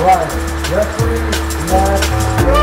Right, referee, match,